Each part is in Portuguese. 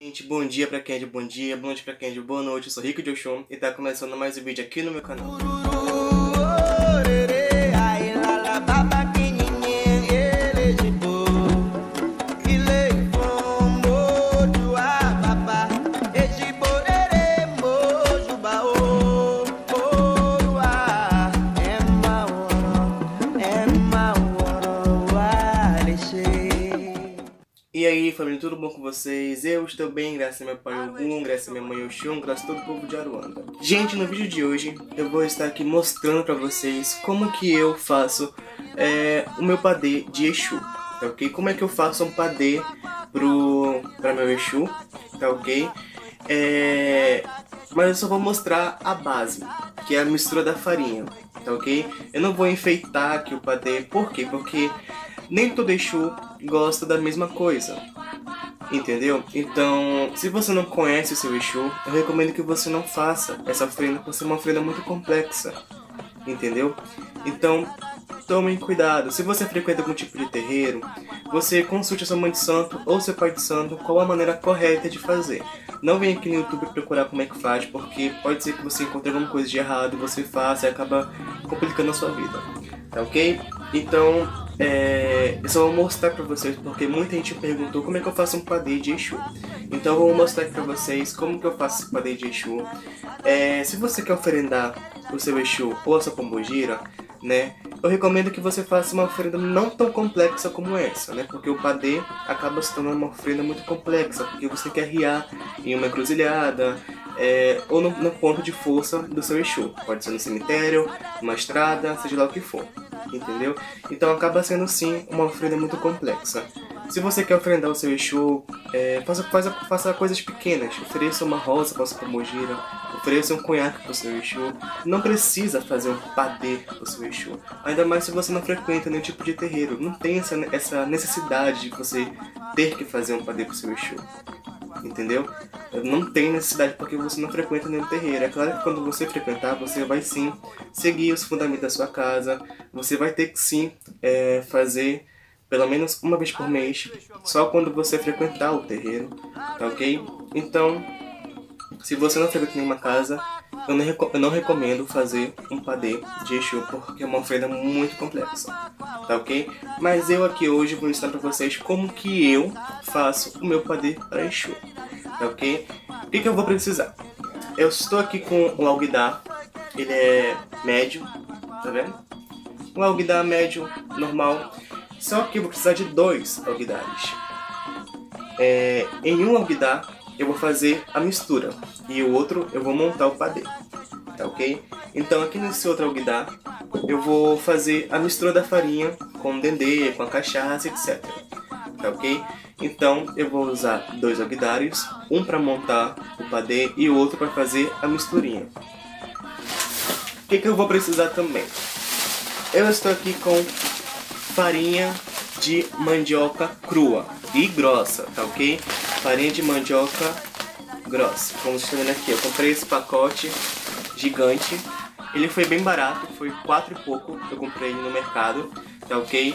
Gente, bom dia pra quem é de bom dia, boa noite pra quem é de boa noite, eu sou Rico de Oxum e tá começando mais um vídeo aqui no meu canal. E aí, família, tudo bom com vocês? Eu estou bem, graças a meu pai Ogun, graças a minha mãe Oxum, graças a todo o povo de Aruanda. Gente, no vídeo de hoje eu vou estar aqui mostrando pra vocês como que eu faço o meu padê de Exu, tá ok? Como é que eu faço um padê pra meu Exu, tá ok? Mas eu só vou mostrar a base, que é a mistura da farinha, tá ok? Eu não vou enfeitar aqui o padê, por quê? Porque nem todo Exu gosta da mesma coisa, entendeu? Então, se você não conhece o seu Exu, eu recomendo que você não faça essa oferenda, por ser uma oferenda muito complexa, entendeu? Então, tomem cuidado. Se você frequenta algum tipo de terreiro, você consulte a sua mãe de santo ou seu pai de santo qual a maneira correta de fazer. Não venha aqui no YouTube procurar como é que faz, porque pode ser que você encontre alguma coisa de errado e você faça e acaba complicando a sua vida, tá ok? Então, eu só vou mostrar pra vocês, porque muita gente perguntou como é que eu faço um padê de Exu. Então eu vou mostrar aqui pra vocês como que eu faço esse padê de Exu. Se você quer oferendar o seu Exu ou a sua Pombagira, né, eu recomendo que você faça uma oferenda não tão complexa como essa, né, porque o padê acaba se tornando uma oferenda muito complexa, porque você quer riar em uma encruzilhada, ou no ponto de força do seu Exu. Pode ser no cemitério, numa estrada, seja lá o que for, entendeu? Então acaba sendo sim uma oferenda muito complexa. Se você quer oferendar o seu Exu, faça coisas pequenas. Ofereça uma rosa para sua Pombagira, ofereça um conhaque para o seu Exu. Não precisa fazer um padê para o seu Exu, ainda mais se você não frequenta nenhum tipo de terreiro. Não tem essa necessidade de você ter que fazer um padê para o seu Exu, entendeu? Não tem necessidade, porque você não frequenta nenhum terreiro. É claro que quando você frequentar, você vai sim seguir os fundamentos da sua casa. Você vai ter que sim fazer pelo menos uma vez por mês, só quando você frequentar o terreiro, tá ok? Então, se você não frequenta nenhuma casa, eu não recomendo fazer um padê de Exu, porque é uma oferenda muito complexa, tá ok? Mas eu aqui hoje vou mostrar pra vocês como que eu faço o meu padê para Exu, tá ok? O que eu vou precisar? Eu estou aqui com o alguidar, ele é médio, tá vendo? Um alguidar médio, normal, só que eu vou precisar de 2 alguidares. Em um alguidar eu vou fazer a mistura e o outro eu vou montar o padê, tá ok? Então aqui nesse outro alguidar eu vou fazer a mistura da farinha com o dendê, com a cachaça, etc, tá ok? Então eu vou usar 2 alguidares, um para montar o padê e o outro para fazer a misturinha. O que eu vou precisar também? Eu estou aqui com farinha de mandioca crua e grossa, tá ok? Farinha de mandioca grossa. Como vocês estão vendo aqui, eu comprei esse pacote gigante. Ele foi bem barato, foi 4 e pouco que eu comprei no mercado, tá ok?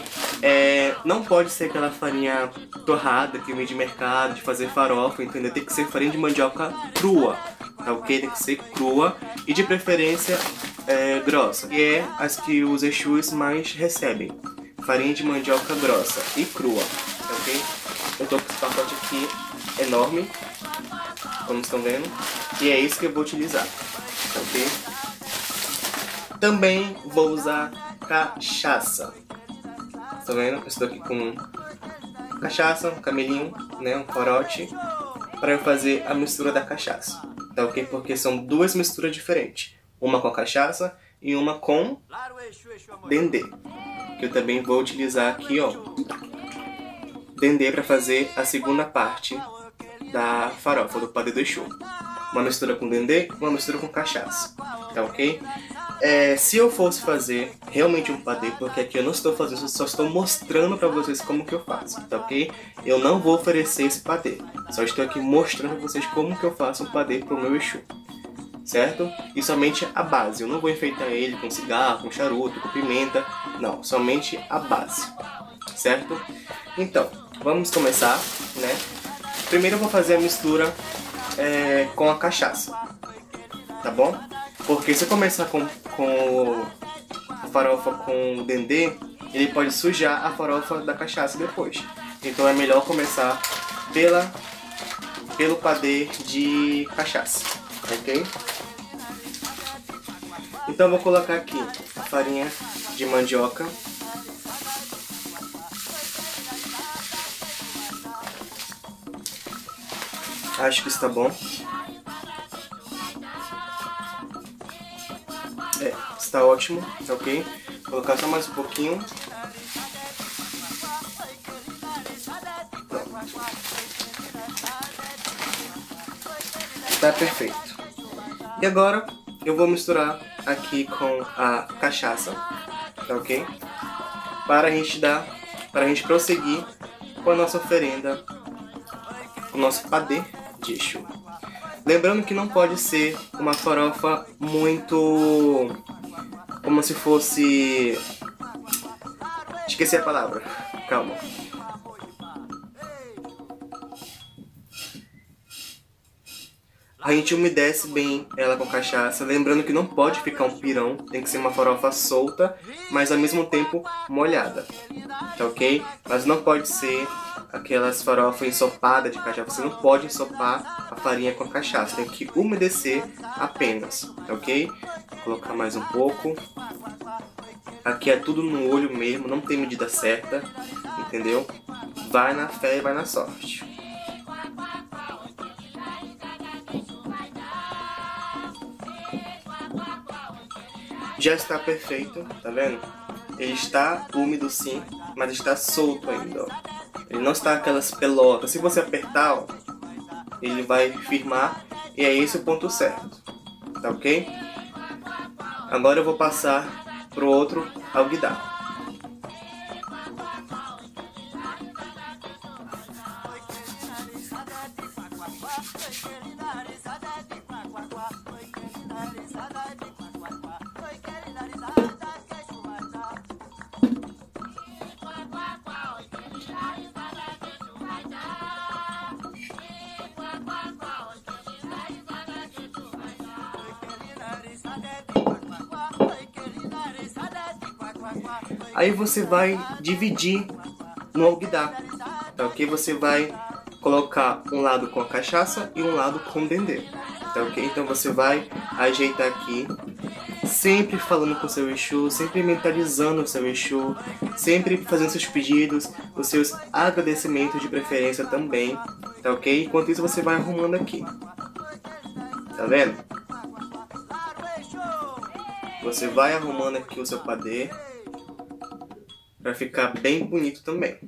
Não pode ser aquela farinha torrada que vem de mercado, de fazer farofa, entendeu? Tem que ser farinha de mandioca crua, tá ok? Tem que ser crua e de preferência grossa, que é as que os Exus mais recebem. Farinha de mandioca grossa e crua, tá ok? Eu tô com esse pacote aqui enorme, como estão vendo, e é isso que eu vou utilizar, tá ok? Também vou usar cachaça, estão vendo? Eu estou aqui com cachaça, um camelinho, né, um corote, para eu fazer a mistura da cachaça, tá ok? Porque são 2 misturas diferentes, uma com cachaça e uma com dendê, que eu também vou utilizar aqui, ó, dendê para fazer a segunda parte da farofa do padê do Exu. Uma mistura com dendê, uma mistura com cachaça, tá ok? Se eu fosse fazer realmente um padê, porque aqui eu não estou fazendo, eu só estou mostrando pra vocês como que eu faço, tá ok? Eu não vou oferecer esse padê, só estou aqui mostrando pra vocês como que eu faço um padê pro meu Exu, certo? E somente a base, eu não vou enfeitar ele com cigarro, com charuto, com pimenta, não, somente a base, certo? Então, vamos começar, né? Primeiro eu vou fazer a mistura com a cachaça, tá bom? Porque se eu começar com a farofa com o dendê, ele pode sujar a farofa da cachaça depois. Então é melhor começar pelo padê de cachaça, ok? Então eu vou colocar aqui a farinha de mandioca. Acho que está bom. Está ótimo, ok? Vou colocar só mais um pouquinho. Está perfeito. E agora eu vou misturar aqui com a cachaça, ok? Para a gente prosseguir com a nossa oferenda, o nosso padê de Exu. Lembrando que não pode ser uma farofa muito... como se fosse... esqueci a palavra. Calma. A gente umedece bem ela com cachaça. Lembrando que não pode ficar um pirão. Tem que ser uma farofa solta, mas ao mesmo tempo molhada. Tá ok? Mas não pode ser aquelas farofas ensopadas de cachaça. Você não pode ensopar a farinha com a cachaça. Tem que umedecer apenas, ok? Vou colocar mais um pouco. Aqui é tudo no olho mesmo, não tem medida certa, entendeu? Vai na fé e vai na sorte. Já está perfeito, tá vendo? Ele está úmido sim, mas está solto ainda, ó. Ele não está aquelas pelotas. Se você apertar, ó, ele vai firmar. E é esse o ponto certo. Tá ok? Agora eu vou passar pro outro alguidar. Aí você vai dividir no alguidar, tá ok? Você vai colocar um lado com a cachaça e um lado com o dendê, tá ok? Então você vai ajeitar aqui, sempre falando com o seu Exu, sempre mentalizando o seu Exu, sempre fazendo seus pedidos, os seus agradecimentos de preferência também, tá ok? Enquanto isso você vai arrumando aqui, tá vendo? Você vai arrumando aqui o seu padê, para ficar bem bonito também.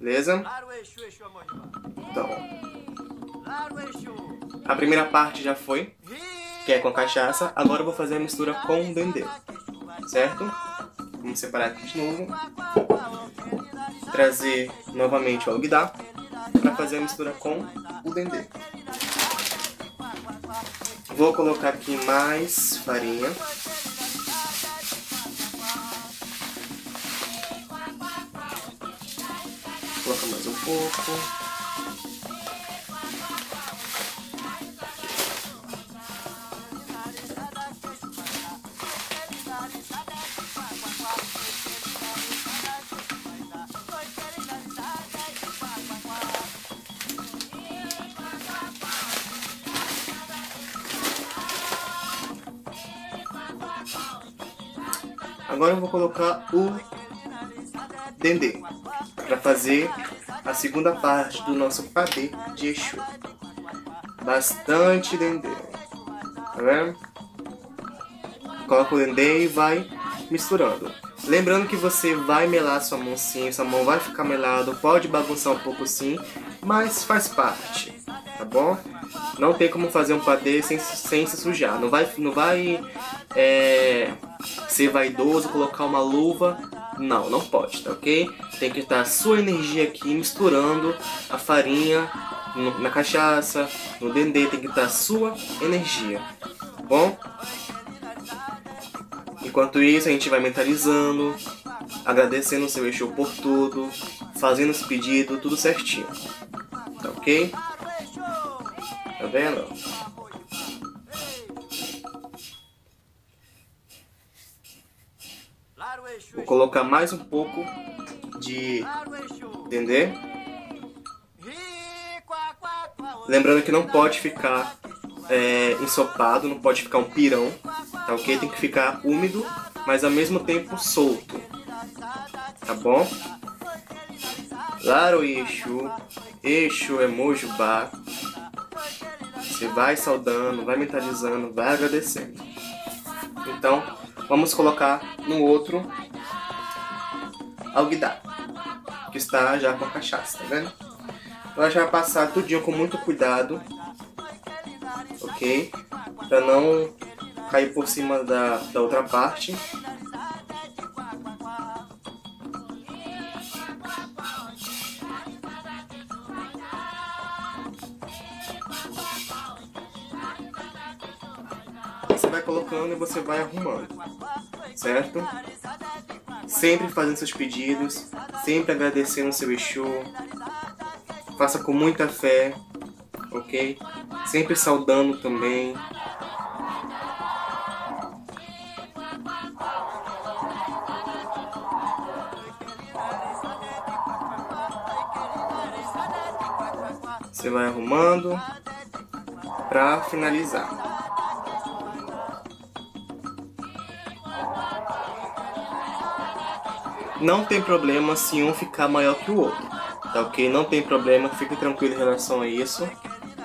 Beleza? Então, a primeira parte já foi, que é com a cachaça. Agora eu vou fazer a mistura com o dendê, certo? Vamos separar aqui de novo. Trazer novamente o alguidar para fazer a mistura com o dendê. Vou colocar aqui mais farinha. Coloca mais um pouco. Agora eu vou colocar o dendê para fazer a segunda parte do nosso padê de Exu. Bastante dendê, tá vendo? Coloca o dendê e vai misturando. Lembrando que você vai melar sua mão sim, sua mão vai ficar melada, pode bagunçar um pouco sim, mas faz parte, tá bom? Não tem como fazer um padê sem se sujar. Não vai ser vaidoso, colocar uma luva. Não, não pode, tá ok? Tem que estar a sua energia aqui misturando a farinha na cachaça, no dendê, tem que estar a sua energia, tá bom? Enquanto isso, a gente vai mentalizando, agradecendo o seu Exu por tudo, fazendo esse pedido, tudo certinho, tá ok? Tá vendo? Vou colocar mais um pouco de dendê. Lembrando que não pode ficar ensopado, não pode ficar um pirão, tá ok? Tem que ficar úmido, mas ao mesmo tempo solto, tá bom? Laroyê Exu, Exu é mojubá. Você vai saudando, vai mentalizando, vai agradecendo. Então, vamos colocar no outro alguidar, que está já com a cachaça, tá vendo? Ela já vai passar tudinho com muito cuidado, ok? Pra não cair por cima da outra parte. Você vai colocando e você vai arrumando, certo? Sempre fazendo seus pedidos, sempre agradecendo o seu Exu. Faça com muita fé, ok? Sempre saudando também. Você vai arrumando para finalizar. Não tem problema se um ficar maior que o outro, tá ok? Não tem problema, fique tranquilo em relação a isso,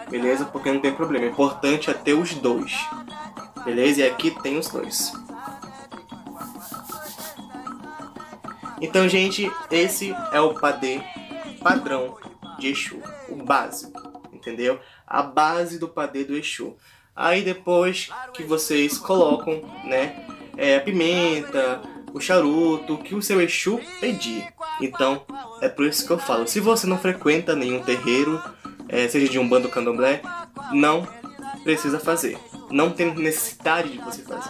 beleza? Porque não tem problema, o importante é ter os dois, beleza? E aqui tem os dois. Então, gente, esse é o padê padrão de Exu, o básico, entendeu? A base do padê do Exu. Aí depois que vocês colocam, né, a pimenta, o charuto, que o seu Exu pedir. Então, é por isso que eu falo. Se você não frequenta nenhum terreiro, seja de umbanda ou candomblé, não precisa fazer. Não tem necessidade de você fazer,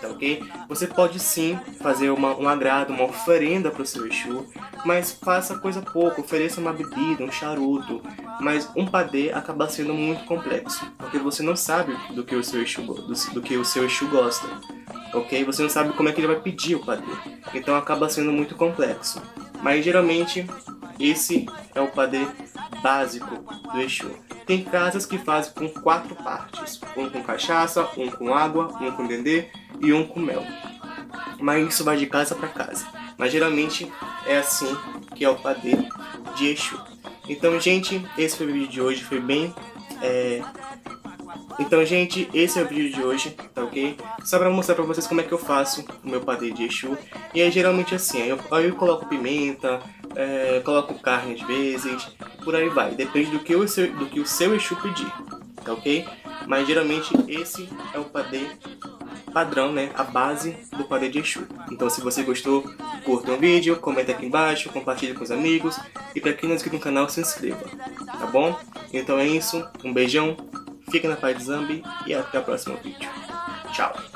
tá ok? Você pode sim fazer um agrado, uma oferenda para o seu Exu, mas faça coisa pouco, ofereça uma bebida, um charuto, mas um padê acaba sendo muito complexo, porque você não sabe do que o seu Exu gosta. Ok? Você não sabe como é que ele vai pedir o padê. Então acaba sendo muito complexo. Mas geralmente, esse é o padê básico do Exu. Tem casas que fazem com 4 partes. Um com cachaça, um com água, um com dendê e um com mel. Mas isso vai de casa para casa. Mas geralmente é assim que é o padê de Exu. Então, gente, esse foi o vídeo de hoje. Então, gente, esse é o vídeo de hoje, tá ok? Só pra mostrar pra vocês como é que eu faço o meu padê de Exu. E é geralmente assim, aí eu coloco pimenta, coloco carne às vezes, por aí vai. Depende do que o seu Exu pedir, tá ok? Mas geralmente esse é o padê padrão, né? A base do padê de Exu. Então, se você gostou, curta o vídeo, comenta aqui embaixo, compartilha com os amigos. E pra quem não é inscrito no canal, se inscreva, tá bom? Então é isso, um beijão. Fiquem na paz de Zambi e até o próximo vídeo. Tchau!